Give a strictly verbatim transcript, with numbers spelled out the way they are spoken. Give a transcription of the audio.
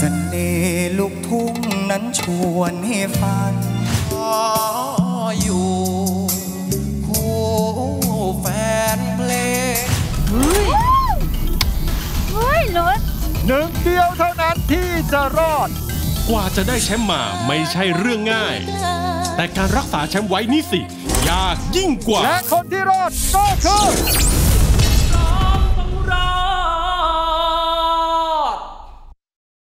เสน่ห์ลูกทุ่งนั้นชวนให้ฝันขออยู่คู่แฟนเพลงเฮ้ยเฮ้ยลุ้นหนึ่งเดียวเท่านั้นที่จะรอดกว่าจะได้แชมป์มาไม่ใช่เรื่องง่ายแต่การรักษาแชมป์ไว้นี่สิยากยิ่งกว่าและคนที่รอดก็คือ